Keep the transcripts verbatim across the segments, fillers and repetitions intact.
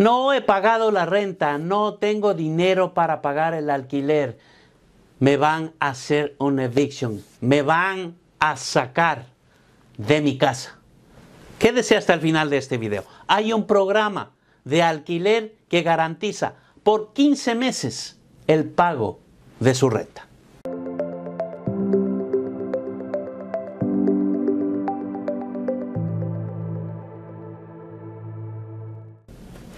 No he pagado la renta, no tengo dinero para pagar el alquiler. Me van a hacer una evicción, me van a sacar de mi casa. Quédese hasta el final de este video. Hay un programa de alquiler que garantiza por quince meses el pago de su renta.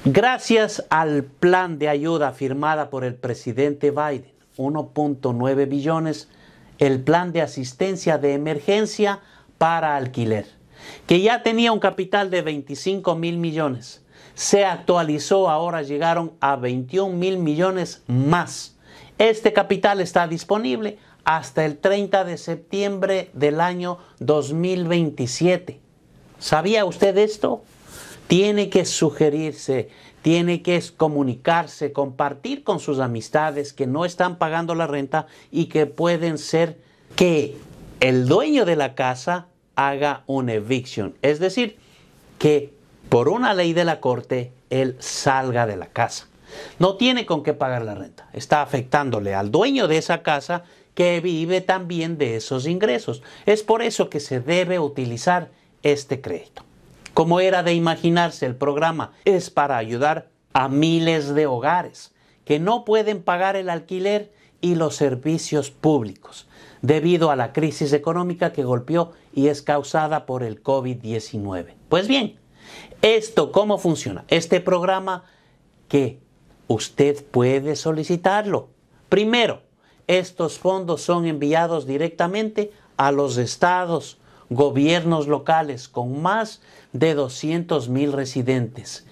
Gracias al plan de ayuda firmada por el presidente Biden, uno punto nueve billones, el plan de asistencia de emergencia para alquiler, que ya tenía un capital de veinticinco mil millones, se actualizó, ahora llegaron a veintiún mil millones más. Este capital está disponible hasta el treinta de septiembre del año dos mil veintisiete. ¿Sabía usted esto? Tiene que sugerirse, tiene que comunicarse, compartir con sus amistades que no están pagando la renta y que pueden ser que el dueño de la casa haga una evicción. Es decir, que por una ley de la corte, él salga de la casa. No tiene con qué pagar la renta. Está afectándole al dueño de esa casa que vive también de esos ingresos. Es por eso que se debe utilizar este crédito. Como era de imaginarse, el programa es para ayudar a miles de hogares que no pueden pagar el alquiler y los servicios públicos debido a la crisis económica que golpeó y es causada por el COVID diecinueve. Pues bien, ¿esto cómo funciona? Este programa que usted puede solicitarlo. Primero, estos fondos son enviados directamente a los estados, gobiernos locales con más de doscientos mil residentes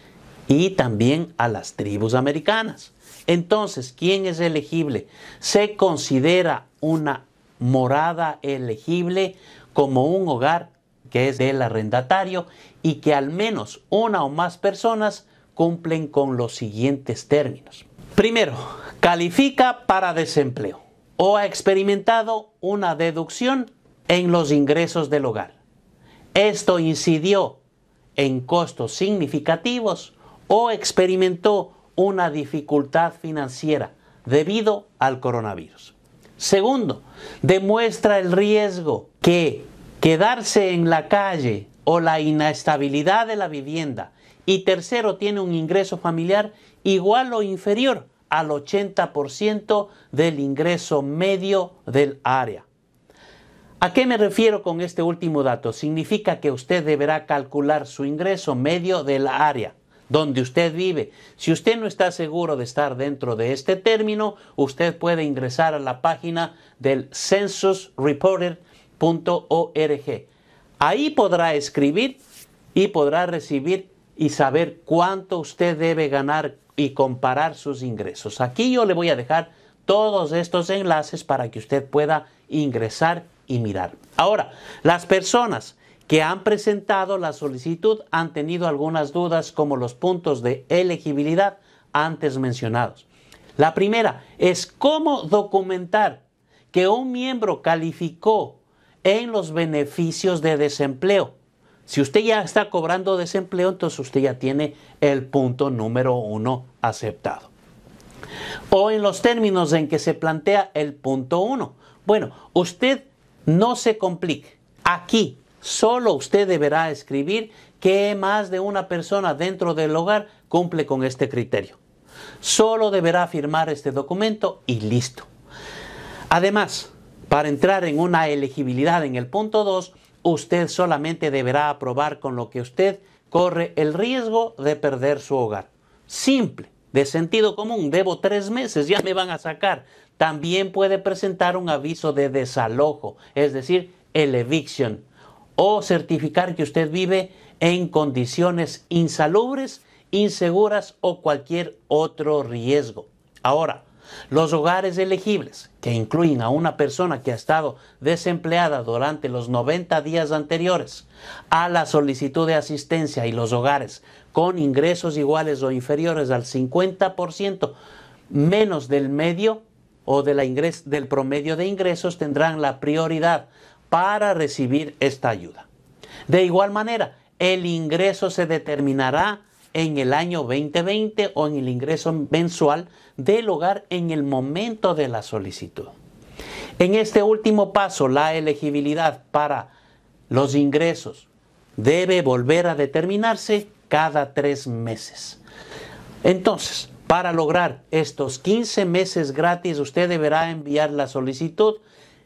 y también a las tribus americanas. Entonces, ¿quién es elegible? Se considera una morada elegible como un hogar que es del arrendatario y que al menos una o más personas cumplen con los siguientes términos. Primero, califica para desempleo o ha experimentado una deducción en los ingresos del hogar. Esto incidió en costos significativos o experimentó una dificultad financiera debido al coronavirus. Segundo, demuestra el riesgo que quedarse en la calle o la inestabilidad de la vivienda. Y tercero, tiene un ingreso familiar igual o inferior al ochenta por ciento del ingreso medio del área. ¿A qué me refiero con este último dato? Significa que usted deberá calcular su ingreso medio del área donde usted vive. Si usted no está seguro de estar dentro de este término, usted puede ingresar a la página del census reporter punto org. Ahí podrá escribir y podrá recibir y saber cuánto usted debe ganar y comparar sus ingresos. Aquí yo le voy a dejar todos estos enlaces para que usted pueda ingresar y mirar. Ahora, las personas que han presentado la solicitud han tenido algunas dudas como los puntos de elegibilidad antes mencionados. La primera es cómo documentar que un miembro calificó en los beneficios de desempleo. Si usted ya está cobrando desempleo, entonces usted ya tiene el punto número uno aceptado. O en los términos en que se plantea el punto uno. Bueno, usted no se complique. Aquí solo usted deberá escribir que más de una persona dentro del hogar cumple con este criterio. Solo deberá firmar este documento y listo. Además, para entrar en una elegibilidad en el punto dos, usted solamente deberá aprobar con lo que usted corre el riesgo de perder su hogar. Simple, de sentido común, debo tres meses, ya me van a sacar. También puede presentar un aviso de desalojo, es decir, el eviction, o certificar que usted vive en condiciones insalubres, inseguras o cualquier otro riesgo. Ahora, los hogares elegibles, que incluyen a una persona que ha estado desempleada durante los noventa días anteriores a la solicitud de asistencia, y los hogares con ingresos iguales o inferiores al cincuenta por ciento menos del medio o de la ingres, del promedio de ingresos, tendrán la prioridad para recibir esta ayuda. De igual manera, el ingreso se determinará en el año veinte veinte o en el ingreso mensual del hogar en el momento de la solicitud. En este último paso, la elegibilidad para los ingresos debe volver a determinarse cada tres meses. Entonces, para lograr estos quince meses gratis, usted deberá enviar la solicitud,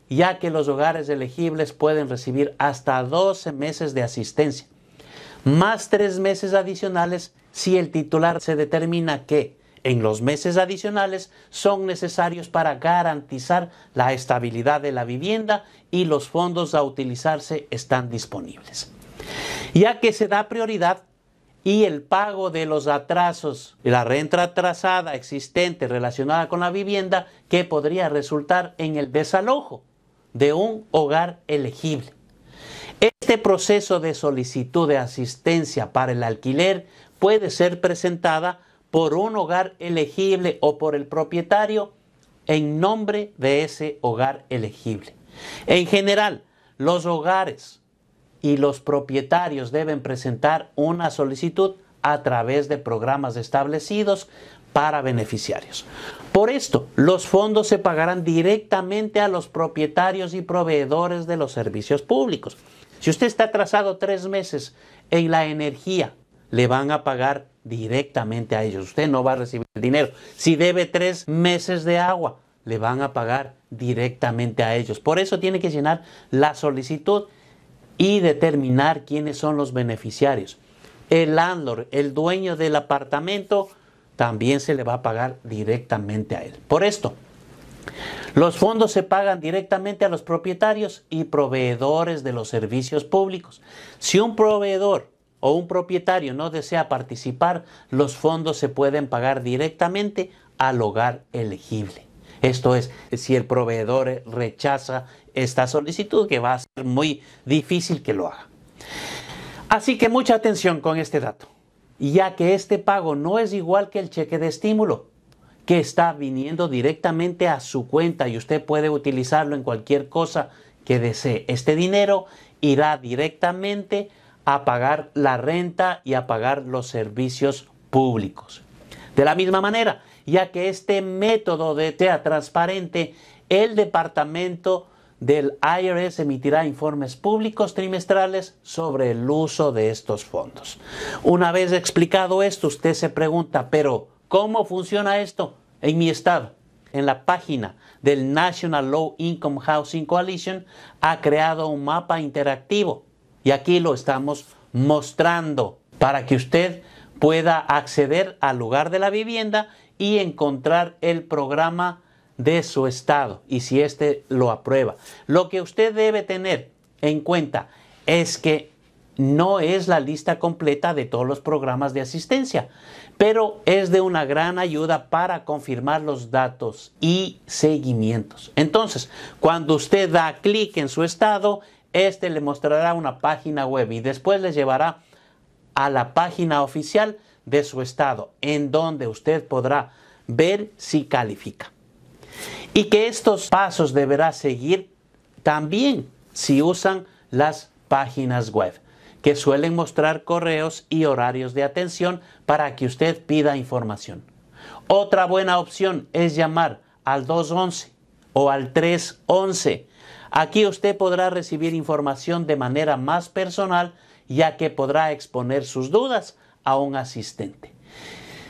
ya que los hogares elegibles pueden recibir hasta doce meses de asistencia, más tres meses adicionales si el titular se determina que en los meses adicionales son necesarios para garantizar la estabilidad de la vivienda y los fondos a utilizarse están disponibles. Ya que se da prioridad y el pago de los atrasos, la renta atrasada existente relacionada con la vivienda que podría resultar en el desalojo de un hogar elegible. Este proceso de solicitud de asistencia para el alquiler puede ser presentada por un hogar elegible o por el propietario en nombre de ese hogar elegible. En general, los hogares y los propietarios deben presentar una solicitud a través de programas establecidos para beneficiarios. Por esto, los fondos se pagarán directamente a los propietarios y proveedores de los servicios públicos. Si usted está atrasado tres meses en la energía, le van a pagar directamente a ellos. Usted no va a recibir el dinero. Si debe tres meses de agua, le van a pagar directamente a ellos. Por eso tiene que llenar la solicitud y determinar quiénes son los beneficiarios. El landlord, el dueño del apartamento, también se le va a pagar directamente a él. Por esto, los fondos se pagan directamente a los propietarios y proveedores de los servicios públicos. Si un proveedor o un propietario no desea participar, los fondos se pueden pagar directamente al hogar elegible. Esto es, si el proveedor rechaza esta solicitud, que va a ser muy difícil que lo haga. Así que mucha atención con este dato, ya que este pago no es igual que el cheque de estímulo, que está viniendo directamente a su cuenta y usted puede utilizarlo en cualquier cosa que desee. Este dinero irá directamente a pagar la renta y a pagar los servicios públicos. De la misma manera, ya que este método de sea transparente, el departamento del I R S emitirá informes públicos trimestrales sobre el uso de estos fondos. Una vez explicado esto, usted se pregunta, pero ¿cómo funciona esto en mi estado? En la página del National Low Income Housing Coalition ha creado un mapa interactivo y aquí lo estamos mostrando para que usted pueda acceder al lugar de la vivienda y encontrar el programa de su estado y si éste lo aprueba. Lo que usted debe tener en cuenta es que no es la lista completa de todos los programas de asistencia, pero es de una gran ayuda para confirmar los datos y seguimientos. Entonces, cuando usted da clic en su estado, este le mostrará una página web y después le llevará a la página oficial de su estado, en donde usted podrá ver si califica. Y que estos pasos deberá seguir también si usan las páginas web, que suelen mostrar correos y horarios de atención para que usted pida información. Otra buena opción es llamar al dos once o al tres once. Aquí usted podrá recibir información de manera más personal, ya que podrá exponer sus dudas a un asistente.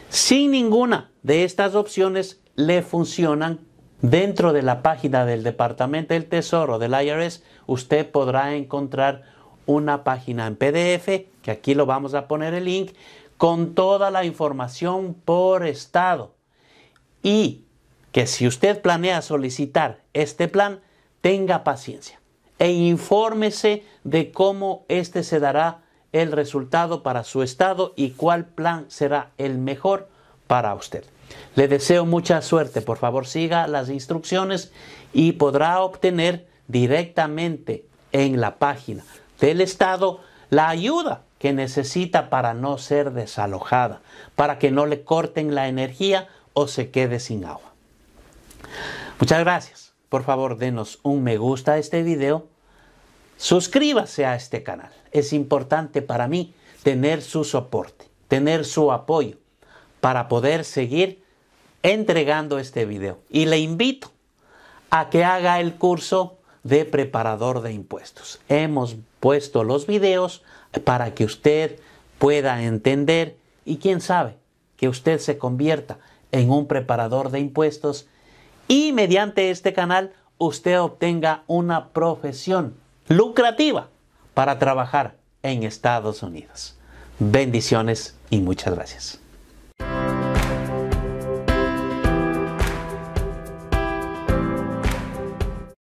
Si ninguna de estas opciones le funcionan, dentro de la página del Departamento del Tesoro del I R S, usted podrá encontrar una página en P D F, que aquí lo vamos a poner el link, con toda la información por estado. Y que si usted planea solicitar este plan, tenga paciencia e infórmese de cómo este se dará el resultado para su estado y cuál plan será el mejor para usted. Le deseo mucha suerte, por favor siga las instrucciones y podrá obtener directamente en la página del estado la ayuda que necesita para no ser desalojada, para que no le corten la energía o se quede sin agua. Muchas gracias, por favor denos un me gusta a este video, suscríbase a este canal, es importante para mí tener su soporte. tener su apoyo para poder seguir entregando este video. Y le invito a que haga el curso de preparador de impuestos. Hemos puesto los videos para que usted pueda entender y quién sabe que usted se convierta en un preparador de impuestos y mediante este canal usted obtenga una profesión lucrativa para trabajar en Estados Unidos. Bendiciones y muchas gracias.